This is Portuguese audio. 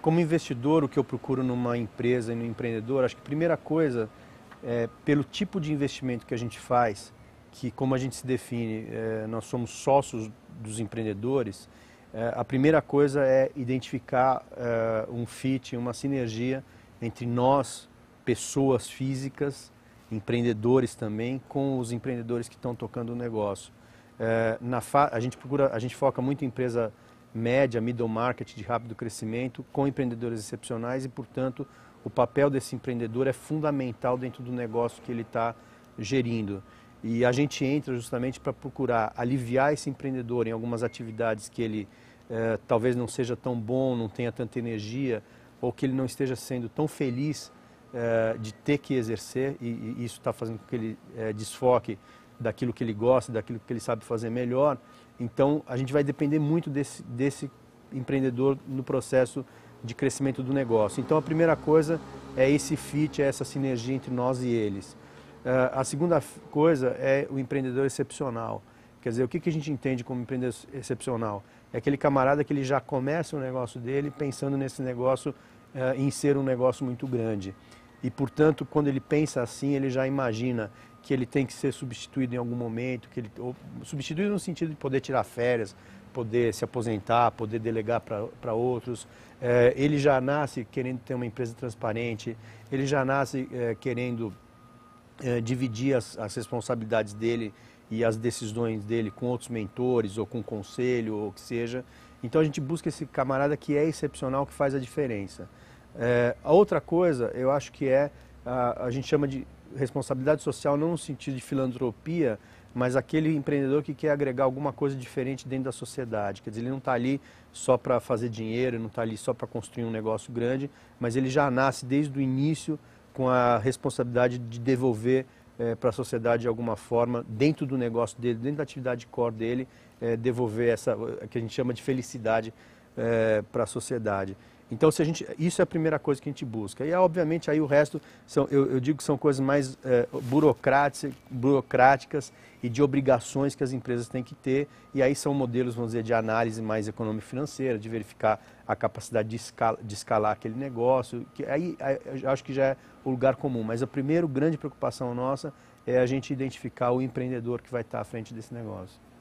Como investidor, o que eu procuro numa empresa e no empreendedor, acho que a primeira coisa é, pelo tipo de investimento que a gente faz, que como a gente se define, nós somos sócios dos empreendedores, a primeira coisa é identificar um fit, uma sinergia entre nós, pessoas físicas, empreendedores também, com os empreendedores que estão tocando o negócio. A gente foca muito em empresa média, middle market, de rápido crescimento, com empreendedores excepcionais e, portanto, o papel desse empreendedor é fundamental dentro do negócio que ele está gerindo. E a gente entra justamente para procurar aliviar esse empreendedor em algumas atividades que ele talvez não seja tão bom, não tenha tanta energia, ou que ele não esteja sendo tão feliz de ter que exercer, e isso está fazendo com que ele desfoque daquilo que ele gosta, daquilo que ele sabe fazer melhor. Então, a gente vai depender muito desse empreendedor no processo de crescimento do negócio. Então, a primeira coisa é esse fit, é essa sinergia entre nós e eles. A segunda coisa é o empreendedor excepcional. Quer dizer, o que a gente entende como empreendedor excepcional? É aquele camarada que ele já começa o negócio dele pensando nesse negócio em ser um negócio muito grande. E, portanto, quando ele pensa assim, ele já imagina que ele tem que ser substituído em algum momento, que ele, ou substituído no sentido de poder tirar férias, poder se aposentar, poder delegar para outros. Ele já nasce querendo ter uma empresa transparente, ele já nasce querendo dividir as responsabilidades dele e as decisões dele com outros mentores ou com conselho, ou o que seja. Então a gente busca esse camarada que é excepcional, que faz a diferença. A outra coisa, eu acho que é, a gente chama de responsabilidade social, não no sentido de filantropia, mas aquele empreendedor que quer agregar alguma coisa diferente dentro da sociedade. Quer dizer, ele não está ali só para fazer dinheiro, não está ali só para construir um negócio grande, mas ele já nasce desde o início com a responsabilidade de devolver para a sociedade de alguma forma, dentro do negócio dele, dentro da atividade core dele, devolver essa que a gente chama de felicidade para a sociedade. Então, isso é a primeira coisa que a gente busca. E, obviamente, aí o resto, eu digo que são coisas mais burocráticas e de obrigações que as empresas têm que ter. E aí são modelos, vamos dizer, de análise mais econômica e financeira, de verificar a capacidade de escalar aquele negócio. Que aí eu acho que já é o lugar comum. Mas a primeira grande preocupação nossa é a gente identificar o empreendedor que vai estar à frente desse negócio.